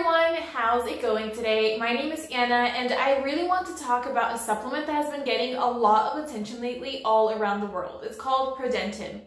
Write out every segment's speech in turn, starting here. everyone, how's it going today? My name is Anna and I really want to talk about a supplement that has been getting a lot of attention lately all around the world. It's called ProDentim.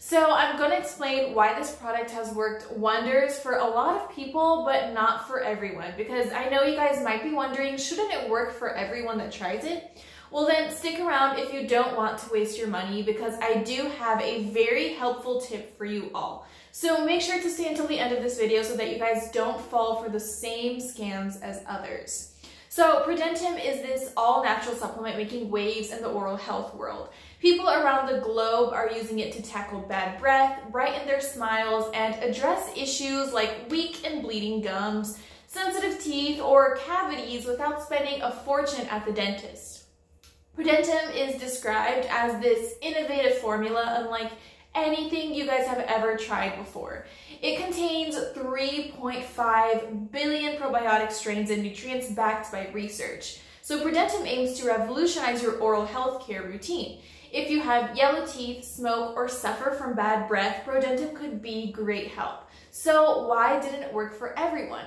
So I'm going to explain why this product has worked wonders for a lot of people, but not for everyone, because I know you guys might be wondering, shouldn't it work for everyone that tries it? Well then stick around if you don't want to waste your money, because I do have a very helpful tip for you all. So make sure to stay until the end of this video so that you guys don't fall for the same scams as others. So ProDentim is this all-natural supplement making waves in the oral health world. People around the globe are using it to tackle bad breath, brighten their smiles, and address issues like weak and bleeding gums, sensitive teeth, or cavities without spending a fortune at the dentist. ProDentim is described as this innovative formula unlike anything you guys have ever tried before. It contains 3.5 billion probiotic strains and nutrients backed by research. So ProDentim aims to revolutionize your oral health care routine. If you have yellow teeth, smoke, or suffer from bad breath, ProDentim could be great help. So why didn't it work for everyone?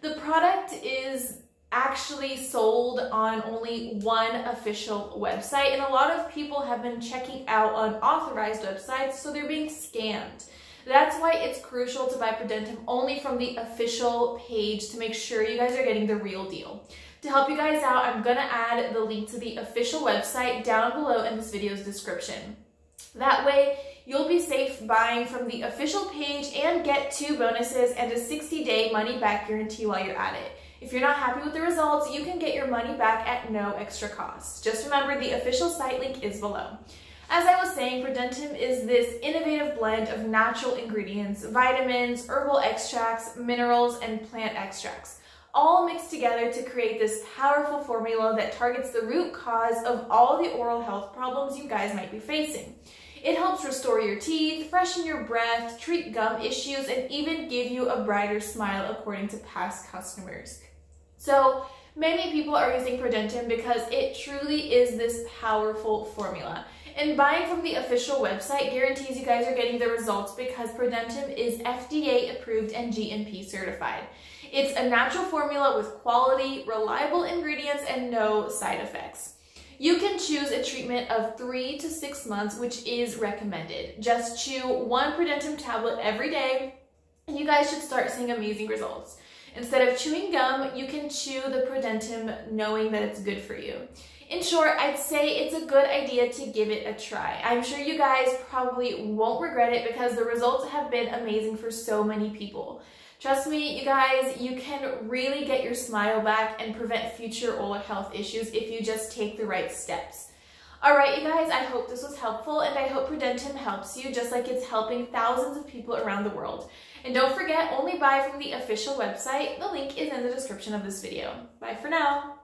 The product is actually sold on only one official website, and a lot of people have been checking out unauthorized websites, so they're being scammed. That's why it's crucial to buy ProDentim only from the official page to make sure you guys are getting the real deal. To help you guys out, I'm gonna add the link to the official website down below in this video's description. That way, you'll be safe buying from the official page and get 2 bonuses and a 60-day money-back guarantee while you're at it. If you're not happy with the results, you can get your money back at no extra cost. Just remember, the official site link is below. As I was saying, ProDentim is this innovative blend of natural ingredients, vitamins, herbal extracts, minerals, and plant extracts, all mixed together to create this powerful formula that targets the root cause of all the oral health problems you guys might be facing. It helps restore your teeth, freshen your breath, treat gum issues, and even give you a brighter smile according to past customers. So many people are using ProDentim because it truly is this powerful formula. And buying from the official website guarantees you guys are getting the results because ProDentim is FDA approved and GMP certified. It's a natural formula with quality, reliable ingredients, and no side effects. You can choose a treatment of 3 to 6 months, which is recommended. Just chew 1 ProDentim tablet every day, and you guys should start seeing amazing results. Instead of chewing gum, you can chew the ProDentim knowing that it's good for you. In short, I'd say it's a good idea to give it a try. I'm sure you guys probably won't regret it because the results have been amazing for so many people. Trust me, you guys, you can really get your smile back and prevent future oral health issues if you just take the right steps. Alright, you guys, I hope this was helpful, and I hope ProDentim helps you just like it's helping thousands of people around the world. And don't forget, only buy from the official website. The link is in the description of this video. Bye for now!